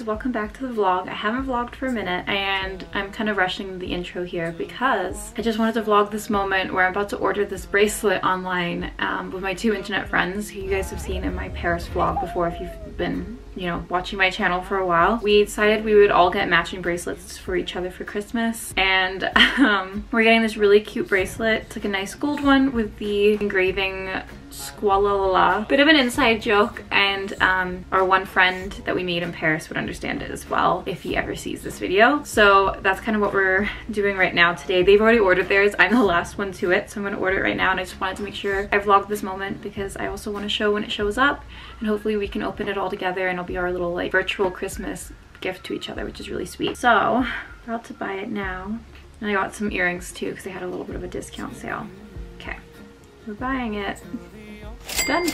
guys, welcome back to the vlog. I haven't vlogged for a minute and I'm kind of rushing the intro here because I just wanted to vlog this moment where I'm about to order this bracelet online with my two internet friends who you guys have seen in my Paris vlog before if you've been, you know, watching my channel for a while. We decided we would all get matching bracelets for each other for Christmas, and we're getting this really cute bracelet. It's like a nice gold one with the engraving Squalala. Bit of an inside joke, and our one friend that we made in Paris would understand it as well if he ever sees this video. So that's kind of what we're doing right now today. They've already ordered theirs. I'm the last one to it, so I'm gonna order it right now, and I just wanted to make sure I vlogged this moment because I also want to show when it shows up, and hopefully we can open it all together and it'll be our little like virtual Christmas gift to each other, which is really sweet. So we're about to buy it now, and I got some earrings too because they had a little bit of a discount sale. Okay, we're buying it. Done.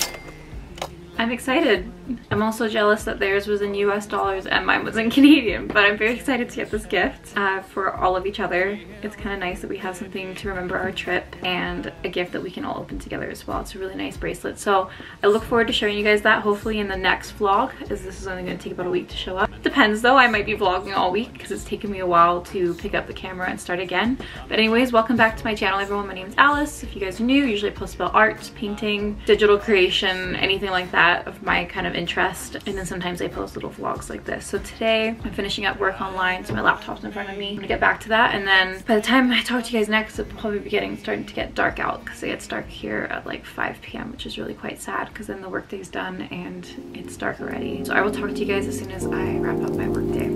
I'm excited. I'm also jealous that theirs was in US dollars and mine was in Canadian, but I'm very excited to get this gift for all of each other. It's kind of nice that we have something to remember our trip and a gift that we can all open together as well. It's a really nice bracelet. So I look forward to showing you guys that hopefully in the next vlog, as this is only going to take about a week to show up. Depends though, I might be vlogging all week because it's taken me a while to pick up the camera and start again. But anyways, welcome back to my channel everyone. My name is Alice. If you guys are new, usually I post about art, painting, digital creation, anything like that of my kind of interest, and then sometimes I post little vlogs like this. So today I'm finishing up work online, so my laptop's in front of me. I'm gonna get back to that, and then by the time I talk to you guys next, it'll probably be starting to get dark out because it gets dark here at like 5 p.m, which is really quite sad because then the workday's done and it's dark already. So I will talk to you guys as soon as I wrap up my workday.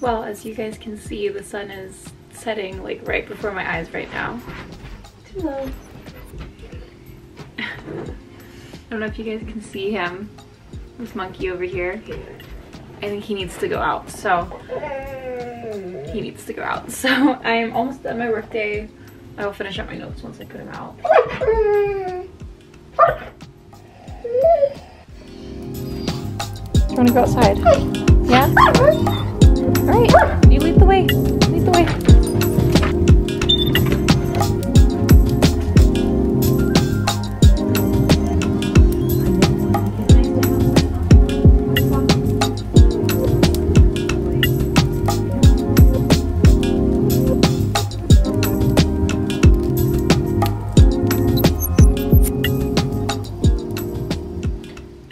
Well, as you guys can see, the sun is setting like right before my eyes right now. Hello. I don't know if you guys can see him, this monkey over here. I think he needs to go out, so I'm almost done my work day. I will finish up my notes once I put him out. Do you want to go outside? Yeah? Alright, you lead the way, lead the way.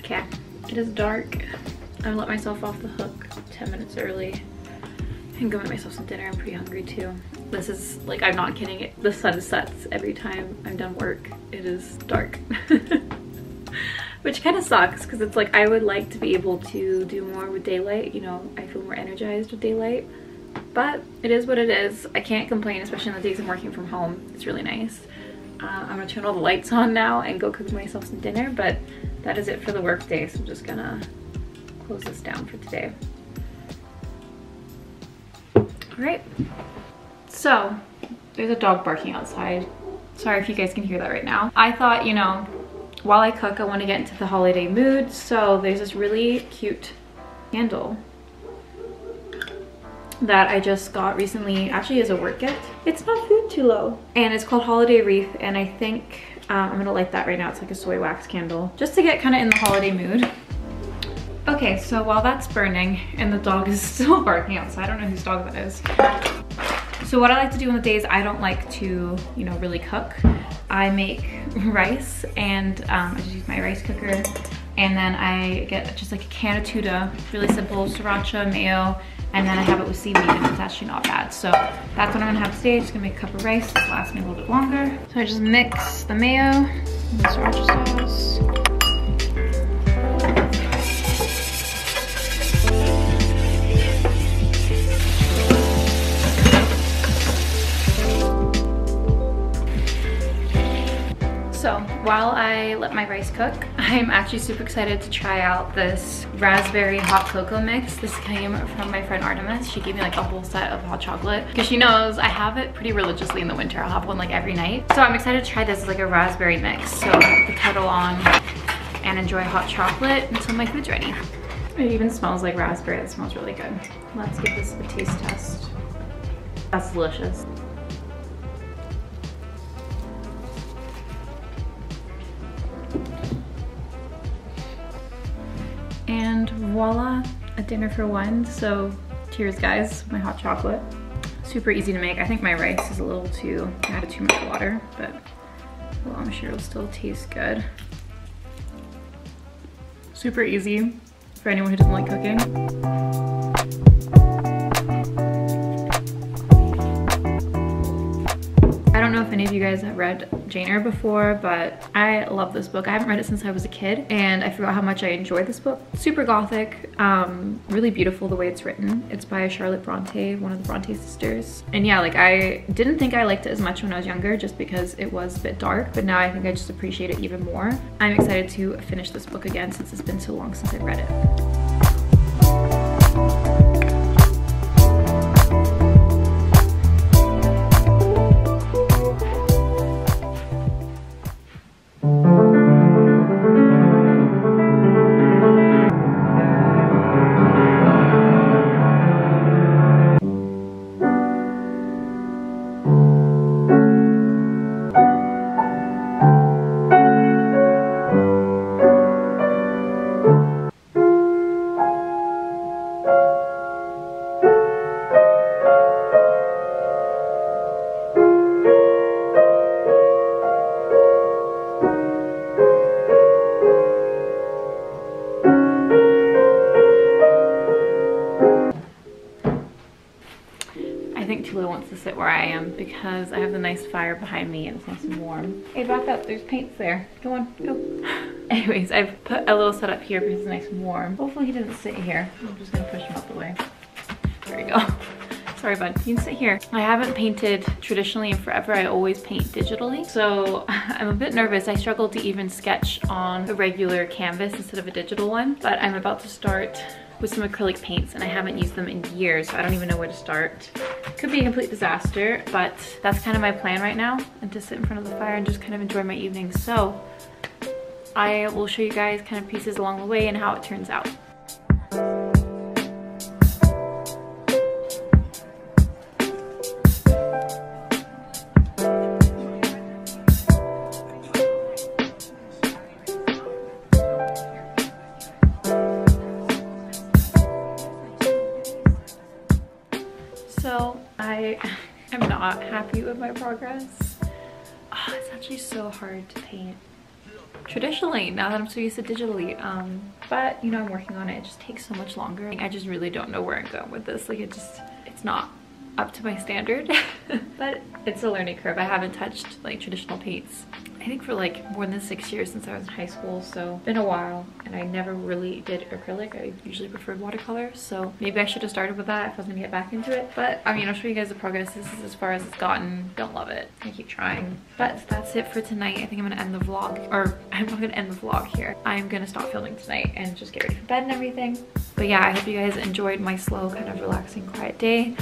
Okay, it is dark. I've let myself off the hook 10 minutes early. I'm going to make myself some dinner. I'm pretty hungry too. This is like, I'm not kidding it. The sun sets every time I'm done work. It is dark. Which kind of sucks because it's like I would like to be able to do more with daylight. You know, I feel more energized with daylight. But it is what it is. I can't complain, especially on the days I'm working from home. It's really nice. I'm going to turn all the lights on now and go cook myself some dinner. But that is it for the work day. So I'm just going to close this down for today. Alright, so there's a dog barking outside. Sorry if you guys can hear that right now. I thought, you know, while I cook, I want to get into the holiday mood. So there's this really cute candle that I just got recently, actually as a work gift. It's not food too low. And it's called Holiday Wreath, and I think I'm going to light that right now. It's like a soy wax candle, just to get kind of in the holiday mood. Okay, so while that's burning and the dog is still barking outside, I don't know whose dog that is. So what I like to do on the days I don't like to, you know, really cook, I make rice, and I just use my rice cooker, and then I get just like a can of Tuna, really simple, sriracha, mayo, and then I have it with seaweed, and it's actually not bad. So that's what I'm gonna have today. I'm just gonna make a cup of rice. This lasts me a little bit longer. So I just mix the mayo and the sriracha sauce. So while I let my rice cook, I'm actually super excited to try out this raspberry hot cocoa mix. This came from my friend Artemis. She gave me like a whole set of hot chocolate because she knows I have it pretty religiously in the winter. I'll have one like every night. So I'm excited to try this. It's like a raspberry mix. So I'll put the kettle on and enjoy hot chocolate until my food's ready. It even smells like raspberry. It smells really good. Let's give this a taste test. That's delicious. and voila, a dinner for one. So cheers guys, my hot chocolate. Super easy to make. I think my rice is a little too, added too much water, but well, I'm sure it'll still taste good. Super easy for anyone who doesn't like cooking. I don't know if any of you guys have read Jane Eyre before, but I love this book. I haven't read it since I was a kid and I forgot how much I enjoyed this book. Super gothic, really beautiful the way it's written. It's by Charlotte Bronte, one of the Bronte sisters. And yeah, like I didn't think I liked it as much when I was younger just because it was a bit dark, but now I think I just appreciate it even more. I'm excited to finish this book again since it's been so long since I've read it. Sit where I am because I have the nice fire behind me and it's nice and warm. Hey, back up, there's paints there. Go on, go. Anyways, I've put a little setup here because it's nice and warm. Hopefully he doesn't sit here. I'm just gonna push him out the way. There we go. Sorry bud, you can sit here. I haven't painted traditionally in forever. I always paint digitally. So I'm a bit nervous. I struggle to even sketch on a regular canvas instead of a digital one, but I'm about to start with some acrylic paints and I haven't used them in years, so I don't even know where to start. Could be a complete disaster, but that's kind of my plan right now, and to sit in front of the fire and just kind of enjoy my evening. So I will show you guys kind of pieces along the way and how it turns out. So I am not happy with my progress. Oh, it's actually so hard to paint traditionally now that I'm so used to digitally, but you know, I'm working on it. It just takes so much longer. I just really don't know where I'm going with this. Like it's not up to my standard, but it's a learning curve. I haven't touched like traditional paints I think for like more than 6 years since I was in high school, so been a while, and I never really did acrylic. I usually preferred watercolor, so maybe I should have started with that if I was gonna get back into it. But I mean, I'll show you guys the progress. This is as far as it's gotten. Don't love it. I keep trying. But that's it for tonight. I think I'm gonna end the vlog, or I'm not gonna end the vlog here. I'm gonna stop filming tonight and just get ready for bed and everything. But yeah, I hope you guys enjoyed my slow, kind of relaxing, quiet day,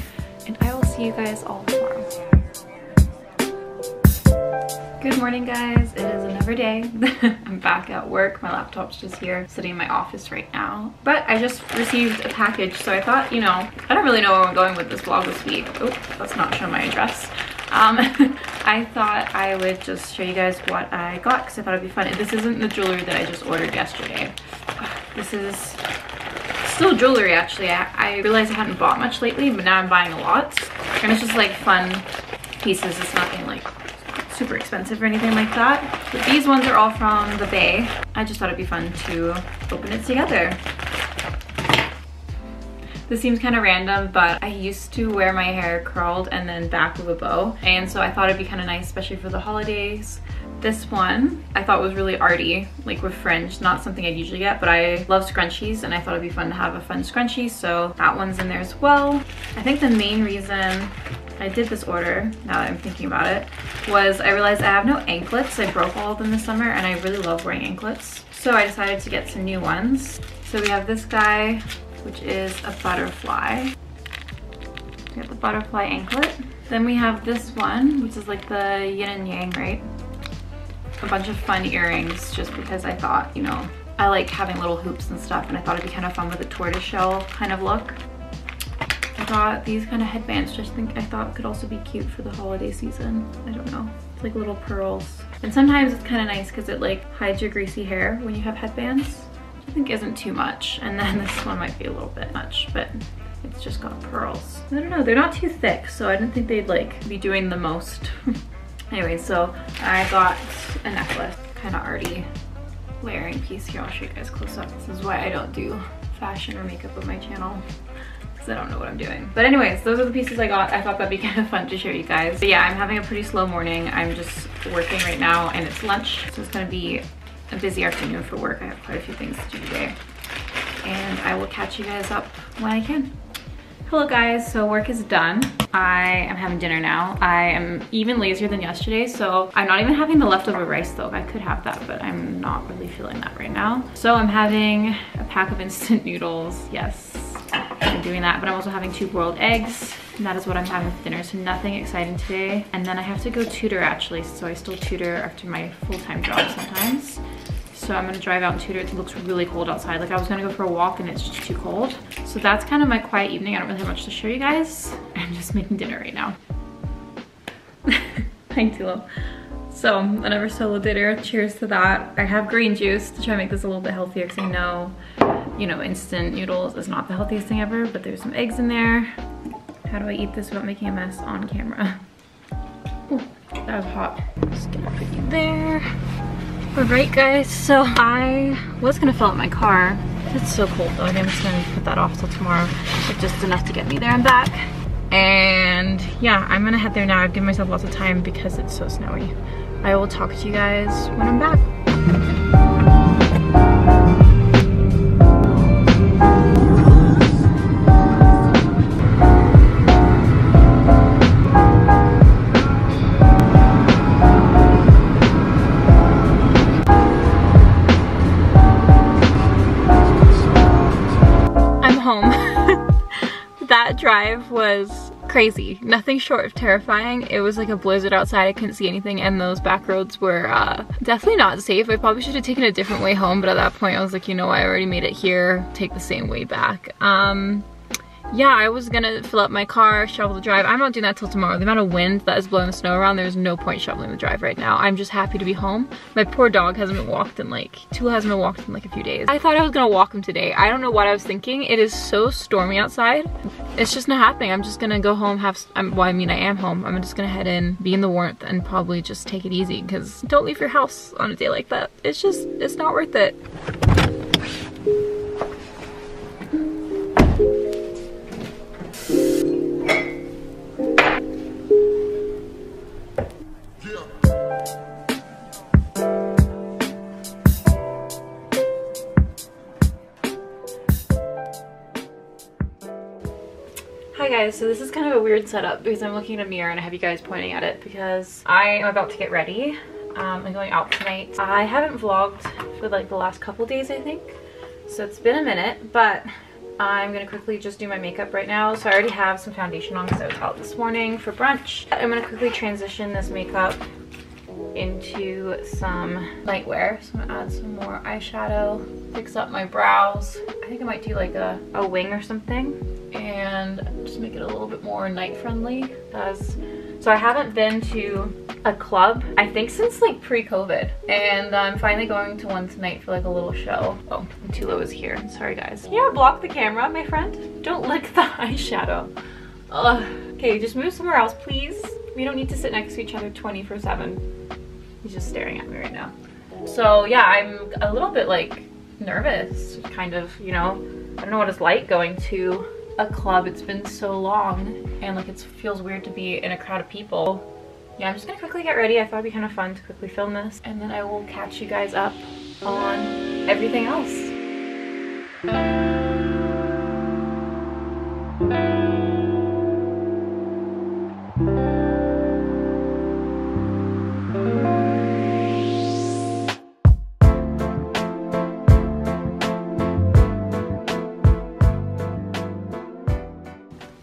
and I will see you guys all tomorrow. Good morning guys, it is another day. I'm back at work. My laptop's just here sitting in my office right now, but I just received a package, so I thought, you know, I don't really know where I'm going with this vlog this week. Oh, let's not show my address. I thought I would just show you guys what I got because I thought it'd be fun. And this isn't the jewelry that I just ordered yesterday. This is still jewelry actually. I realized I hadn't bought much lately, but now I'm buying a lot, and it's just like fun pieces. It's nothing like super expensive or anything like that, but these ones are all from the Bay. I just thought it'd be fun to open it together. This seems kind of random, but I used to wear my hair curled and then back with a bow, and so I thought it'd be kind of nice, especially for the holidays. This one I thought was really arty, like with fringe, not something I'd usually get, but I love scrunchies and I thought it'd be fun to have a fun scrunchie, so that one's in there as well. I think the main reason I did this order, now that I'm thinking about it, was I realized I have no anklets. I broke all of them this summer and I really love wearing anklets, so I decided to get some new ones. So we have this guy, which is a butterfly. We have the butterfly anklet. Then we have this one, which is like the yin and yang, right? A bunch of fun earrings, just because I thought, you know, I like having little hoops and stuff, and I thought it'd be kind of fun with a tortoiseshell kind of look. I thought these kind of headbands, I thought could also be cute for the holiday season. I don't know, it's like little pearls. And sometimes it's kind of nice because it like hides your greasy hair when you have headbands. I think isn't too much. And then this one might be a little bit much, but it's just got pearls. I don't know, they're not too thick, so I didn't think they'd like be doing the most. Anyway, so I got a necklace, kind of arty layering piece here. I'll show you guys close up. This is why I don't do fashion or makeup on my channel, because I don't know what I'm doing. But anyways, those are the pieces I got. I thought that'd be kind of fun to share you guys. But yeah, I'm having a pretty slow morning. I'm just working right now and it's lunch, so it's gonna be a busy afternoon for work. I have quite a few things to do today. And I will catch you guys up when I can. Hello guys, so work is done. I am having dinner now. I am even lazier than yesterday, so I'm not even having the leftover rice though. I could have that, but I'm not really feeling that right now. So I'm having a pack of instant noodles. Yes, I'm doing that, but I'm also having 2 boiled eggs. And that is what I'm having for dinner, so nothing exciting today. And then I have to go tutor actually, so I still tutor after my full-time job sometimes. So I'm gonna drive out and tutor. It looks really cold outside. Like I was gonna go for a walk and it's just too cold. So that's kind of my quiet evening. I don't really have much to show you guys. I'm just making dinner right now. Hi, Tilo. So another solo dinner, cheers to that. I have green juice to try and make this a little bit healthier because I know, you know, instant noodles is not the healthiest thing ever, but there's some eggs in there. How do I eat this without making a mess on camera? Ooh, that was hot. Just gonna put you there. Alright guys, so I was gonna fill up my car. It's so cold though, I think I'm just gonna put that off till tomorrow. It's just enough to get me there and back. And yeah, I'm gonna head there now. I've given myself lots of time because it's so snowy. I will talk to you guys when I'm back. That drive was crazy. Nothing short of terrifying. It was like a blizzard outside. I couldn't see anything and those back roads were definitely not safe. I probably should have taken a different way home, but at that point I was like, you know what? I already made it here. Take the same way back. Yeah, I was gonna fill up my car, shovel the drive. I'm not doing that till tomorrow. The amount of wind that is blowing the snow around, there's no point shoveling the drive right now. I'm just happy to be home. My poor dog hasn't been walked in like, Tula hasn't been walked in like a few days. I thought I was gonna walk him today. I don't know what I was thinking. It is so stormy outside. It's just not happening. I'm just gonna go home, I am home. I'm just gonna head in, be in the warmth, and probably just take it easy, because don't leave your house on a day like that. It's just, it's not worth it. So this is kind of a weird setup because I'm looking in a mirror and I have you guys pointing at it because I am about to get ready. I'm going out tonight. I haven't vlogged for like the last couple days, I think. So it's been a minute, but I'm gonna quickly just do my makeup right now. So I already have some foundation on because I was out this morning for brunch. I'm gonna quickly transition this makeup into some lightwear. So I'm gonna add some more eyeshadow, fix up my brows. I think I might do like a wing or something. And just make it a little bit more night friendly. So I haven't been to a club, I think since like pre-COVID. And I'm finally going to one tonight for like a little show. Oh, Tula is here, sorry guys. Yeah, block the camera, my friend. Don't lick the eyeshadow. Ugh. Okay, just move somewhere else, please. We don't need to sit next to each other 24/7. He's just staring at me right now. So yeah, I'm a little bit like nervous, kind of, you know. I don't know what it's like going to a club. It's been so long and like it feels weird to be in a crowd of people. Yeah, I'm just gonna quickly get ready. I thought it'd be kind of fun to quickly film this and then I will catch you guys up on everything else.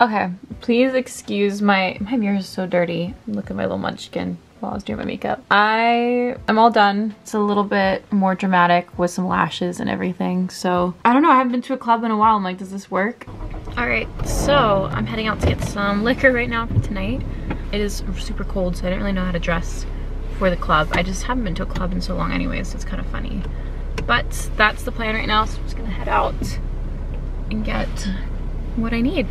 Okay, please excuse my mirror is so dirty. Look at my little munchkin while I was doing my makeup. I am all done. It's a little bit more dramatic with some lashes and everything. So I don't know, I haven't been to a club in a while. I'm like, does this work? All right, so I'm heading out to get some liquor right now for tonight. It is super cold, so I didn't really know how to dress for the club. I just haven't been to a club in so long anyways, so it's kind of funny. But that's the plan right now, so I'm just gonna head out and get what I need.